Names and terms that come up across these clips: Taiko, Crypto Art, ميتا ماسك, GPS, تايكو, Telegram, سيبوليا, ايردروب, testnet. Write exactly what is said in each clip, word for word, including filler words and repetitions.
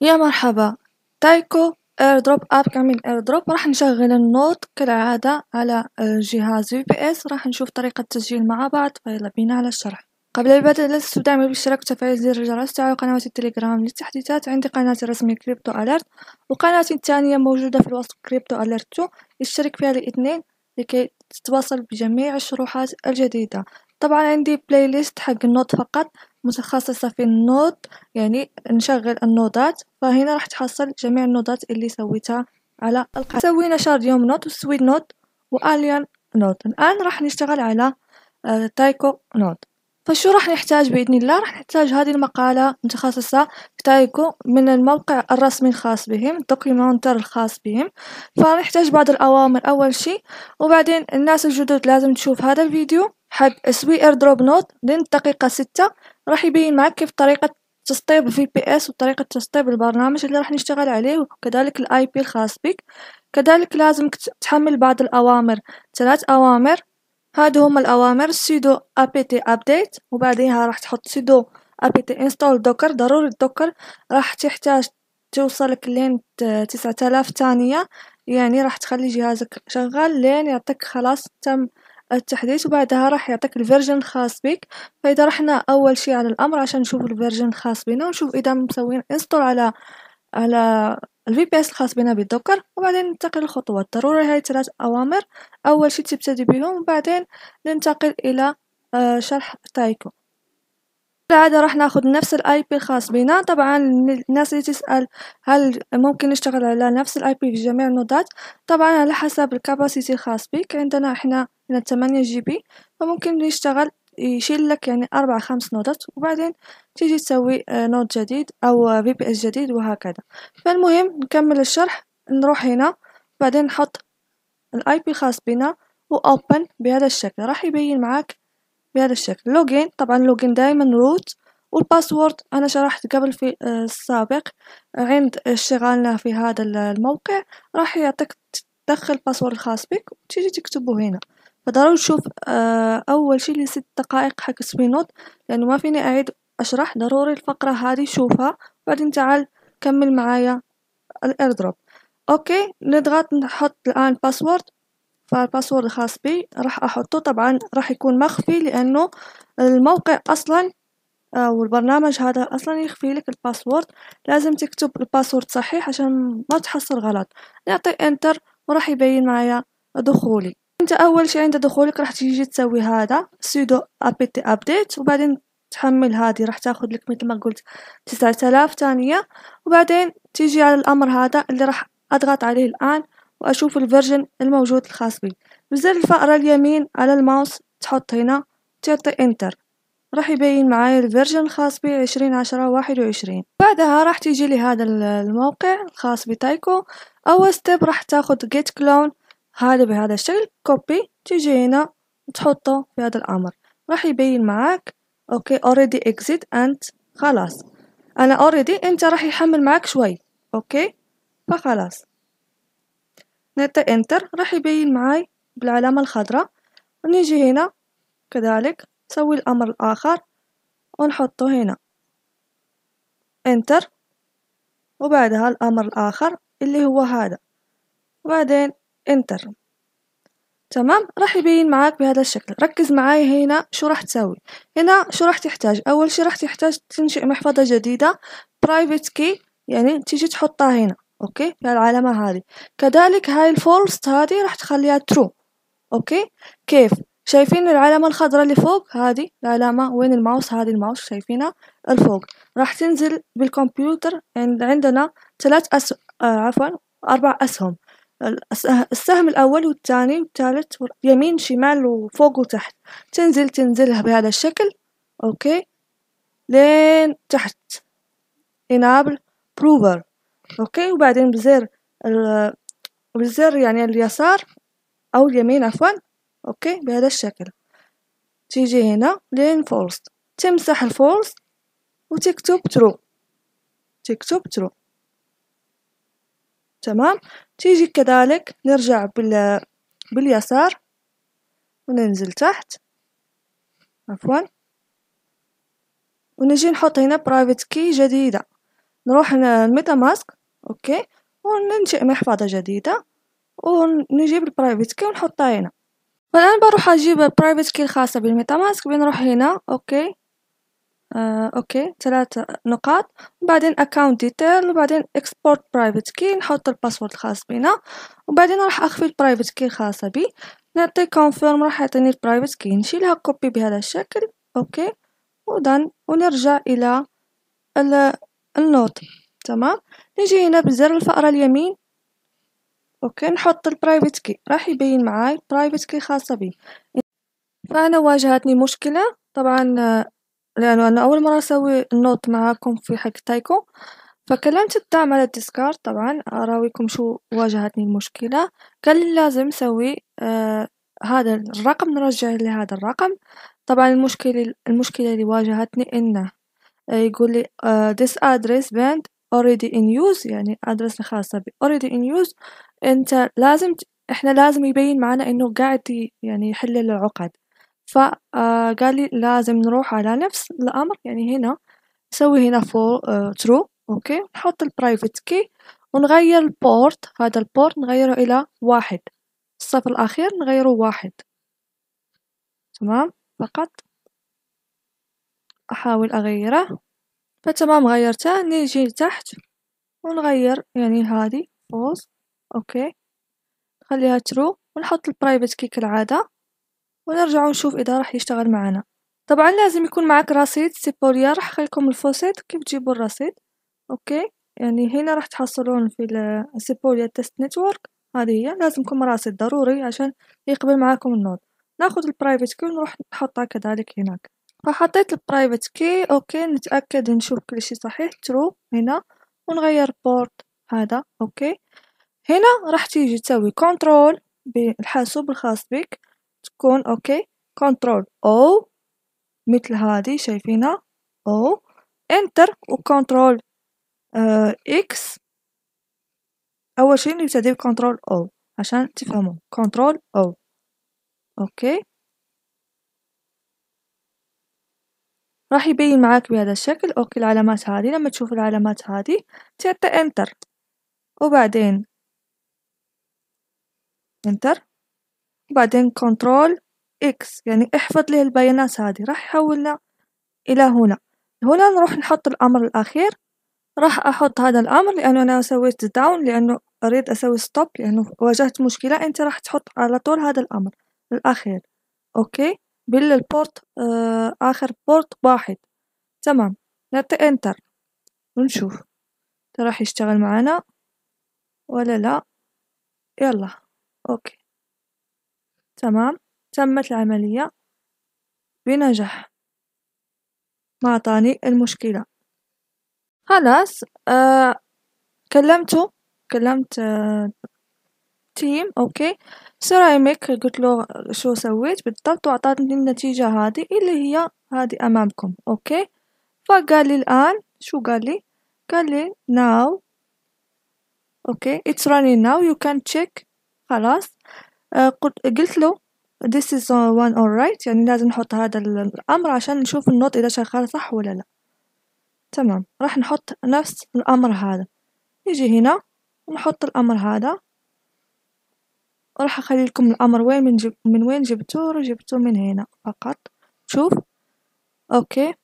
يا مرحبا. تايكو ايردروب اب كامل ايردروب. راح نشغل النوت كالعادة على جهاز جي بي اس. راح نشوف طريقة التسجيل مع بعض، فيلا بينا على الشرح. قبل البدء لا تنسوا دعمي بالاشتراك وتفعيل زر الجرس، تعالوا قنوات التليجرام للتحديثات. عندي قناتي الرسمية كريبتو الارت، وقناتي الثانية موجودة في الوصف كريبتو الارت تو، اشترك فيها الاثنين لكي تتواصل بجميع الشروحات الجديدة. طبعا عندي بلاي ليست حق النوت فقط متخصصة في النوت، يعني نشغل النودات، فهنا راح تحصل جميع النودات اللي سويتها على القناة. سوينا شارد يوم نوت وسويد نوت والين نوت. الآن راح نشتغل على تايكو نوت. فشو راح نحتاج بإذن الله؟ راح نحتاج هذه المقالة متخصصة في تايكو من الموقع الرسمي الخاص بهم، الدوكيومنتر الخاص بهم. فنحتاج بعض الأوامر أول شيء، وبعدين الناس الجدد لازم تشوف هذا الفيديو حق اسوي ايردروب نوت للدقيقة ستة، راح يبين معك كيف طريقة تسطيب في بي اس وطريقة تسطيب البرنامج اللي راح نشتغل عليه، وكذلك الاي بي الخاص بك. كذلك لازم تحمل بعض الأوامر، ثلاث أوامر. هادو هما الأوامر sudo apt update، وبعديها راح تحط sudo apt install docker. ضروري الدوكر، راح تحتاج توصلك لين تسعة آلاف ثانية، يعني راح تخلي جهازك شغال لين يعطيك خلاص تم التحديث، وبعدها راح يعطيك الفيرجن الخاص بك. فإذا رحنا أول شيء على الأمر عشان نشوف الفيرجن الخاص بنا، ونشوف إذا مسوين انستول على على الفي بي اس الخاص بنا بالدوكر، وبعدين ننتقل للخطوات. ضروري هاي ثلاث أوامر أول شيء تبتدي بهم، وبعدين ننتقل إلى شرح تايكو. بالعادة راح ناخد نفس الاي بي الخاص بنا. طبعا الناس اللي تسأل هل ممكن نشتغل على نفس الاي بي في جميع النودات، طبعا على حسب الكاباسيتي الخاص بك. عندنا احنا هنا ثمانية جي بي، فممكن نشتغل يشيل لك يعني أربعة خمس نودات، وبعدين تيجي تسوي نود جديد أو في بي اس جديد وهكذا. فالمهم نكمل الشرح. نروح هنا بعدين نحط الاي بي الخاص بنا وأوبن بهذا الشكل، راح يبين معك بهذا الشكل. لوجين، طبعا لوجين دائما روت، والباسورد انا شرحت قبل في السابق عند اشتغالنا في هذا الموقع، راح يعطيك تدخل الباسورد الخاص بك وتيجي تكتبه هنا. فضروري تشوف اول شيء لست دقائق حق سوي نوت، لانه ما فيني اعيد اشرح. ضروري الفقره هذه شوفها، بعدين تعال كمل معايا الايردروب. اوكي، نضغط نحط الان باسورد. فالباسورد الخاص بي راح احطه، طبعا راح يكون مخفي لانه الموقع اصلا او البرنامج هذا اصلا يخفي لك الباسورد، لازم تكتب الباسورد صحيح عشان ما تحصل غلط. نعطي انتر وراح يبين معايا دخولي. انت اول شيء عند دخولك راح تيجي تسوي هذا sudo apt update، وبعدين تحمل هذه، راح تاخذ لك مثل ما قلت تسعة آلاف ثانية، وبعدين تيجي على الامر هذا اللي راح اضغط عليه الان وأشوف الفيرجن الموجود الخاص بي. بزر الفأرة اليمين على الماوس تحط هنا تعطي انتر، راح يبين معايا الفيرجن الخاص بي عشرين عشرة واحد وعشرين. بعدها راح تيجي لهذا الموقع الخاص بتايكو. أول ستيب راح تاخد جيت كلون هذا بهذا الشكل، كوبي تيجي هنا وتحطه في هذا الأمر، راح يبين معاك اوكي اوريدي اكزيت انت. خلاص انا اوريدي، انت راح يحمل معاك شوي اوكي، فخلاص نعطي انتر راح يبين معاي بالعلامة الخضراء. ونيجي هنا كذلك نسوي الأمر الآخر ونحطه هنا انتر، وبعدها الأمر الآخر اللي هو هذا، وبعدين انتر. تمام، راح يبين معاك بهذا الشكل. ركز معاي هنا شو راح تسوي. هنا شو راح تحتاج؟ أول شي راح تحتاج تنشئ محفظة جديدة برايفت كي، يعني تيجي تحطها هنا اوكي في العلامة هذه. كذلك هاي الفولست هذه راح تخليها ترو. اوكي كيف؟ شايفين العلامة الخضراء اللي فوق هذه العلامة؟ وين الماوس؟ هذه الماوس شايفينها الفوق، راح تنزل بالكمبيوتر. عند عندنا ثلاث أس... آه عفوا أربع أسهم، السهم الأول والثاني والثالث، يمين شمال وفوق وتحت. تنزل تنزلها بهذا الشكل اوكي لين تحت enable prover اوكي، وبعدين بزر ال... بزر يعني اليسار او اليمين عفوا اوكي بهذا الشكل، تيجي هنا لين فولست، تمسح الفولست وتكتب ترو، تكتب ترو. تمام، تيجي كذلك نرجع بال... باليسار وننزل تحت عفوا، ونجي نحط هنا برايفت كي جديدة. نروح الميتا ماسك اوكي، وننشئ محفظة جديدة ونجيب البرايفت كي ونحطها هنا. فالان بروح اجيب البرايفت كي الخاصة بالميتا ماسك، بنروح هنا اوكي آه اوكي ثلاث نقاط، وبعدين اكاونت ديتيل، وبعدين اكسبورت برايفت كي، نحط الباسورد الخاص بنا، وبعدين راح اخفي البرايفت كي الخاصة بي، نعطي كونفيرم راح يعطيني البرايفت كي، نشيلها كوبي بهذا الشكل اوكي ودن، ونرجع الى النوت. تمام، نجي هنا بزر الفأرة اليمين اوكي نحط البرايفت كي، راح يبين معاي البرايفت كي خاصة بي. فانا واجهتني مشكلة طبعا لانه انا اول مرة اسوي النوت معاكم في حق تايكو، فكلمت الدعم على الديسكارد طبعا اراويكم شو واجهتني المشكلة. قال لي لازم اسوي آه هذا الرقم، نرجع لهذا الرقم. طبعا المشكلة المشكلة اللي واجهتني انه يقول لي uh, this address band already in use، يعني address خاصة ب already in use، انت لازم احنا لازم يبين معنا انه قاعد يعني يحلل العقد. فقال لي لازم نروح على نفس الامر، يعني هنا نسوي هنا for uh, true اوكي، نحط البرايفت كي ونغير البورت، هذا البورت نغيره الى واحد، الصفر الاخير نغيره واحد. تمام، فقط احاول اغيره. فتمام غيرته، نيجي لتحت ونغير يعني هذه فوز اوكي، نخليها ترو ونحط البرايفت كي كالعاده، ونرجع ونشوف اذا راح يشتغل معنا. طبعا لازم يكون معك رصيد سيبوليا، راح خليكم الفوسيت كيف تجيبوا الرصيد اوكي، يعني هنا راح تحصلون في سيبوليا تيست نتورك، هذه هي لازم يكون رصيد ضروري عشان يقبل معاكم النود. ناخذ البرايفت كي ونروح نحطها كذلك هناك. فحطيت البرايفت كي اوكي، نتاكد نشوف كل شيء صحيح ترو هنا، ونغير بورت هذا اوكي. هنا راح تيجي تسوي كنترول بالحاسوب الخاص بك، تكون اوكي كنترول او مثل هذه شايفينها او انتر وكنترول آه اكس. اول شيء نبتدي بكنترول او عشان تفهموا، كنترول او اوكي راح يبين معاك بهذا الشكل اوكي العلامات هذه. لما تشوف العلامات هذه تعطي انتر، وبعدين انتر، وبعدين كنترول اكس، يعني احفظ لي البيانات هذه، راح يحولنا الى هنا. هنا نروح نحط الامر الاخير، راح احط هذا الامر لانه انا سويت داون، لانه اريد اسوي ستوب لانه واجهت مشكلة. انت راح تحط على طول هذا الامر الاخير اوكي بالبورت آه آخر بورت واحد. تمام، نعطي انتر ونشوف راح يشتغل معنا ولا لا. يلا اوكي تمام، تمت العملية بنجاح، ما عطاني المشكلة خلاص. آه كلمته كلمت آه تيم اوكي سيراميك، قلت له شو سويت بالضبط، وعطاتني النتيجة هذه اللي هي هذه امامكم اوكي. فقال لي الان شو قال لي، قال لي now اوكي it's running now you can check. خلاص آه قلت له this is one alright، يعني لازم نحط هذا الامر عشان نشوف النوت اذا شغال صح ولا لا. تمام، راح نحط نفس الامر هذا، نيجي هنا ونحط الامر هذا، راح اخلي لكم الامر وين من, جب... من وين جبتوه، جبتوه من هنا فقط. شوف اوكي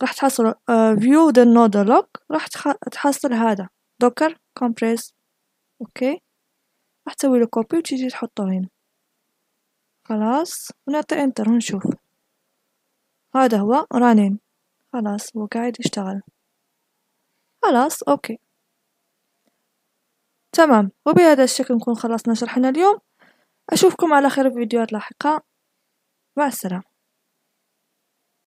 راح تحصل uh, view the node log، راح تحصل هذا docker compress اوكي، راح تسوي له كوبي وتيجي تحطه هنا خلاص، ونعطي انتر ونشوف. هذا هو running، خلاص هو قاعد يشتغل خلاص اوكي. تمام، وبهذا الشكل نكون خلصنا شرحنا اليوم. أشوفكم على خير في فيديوهات لاحقة، مع السلامة.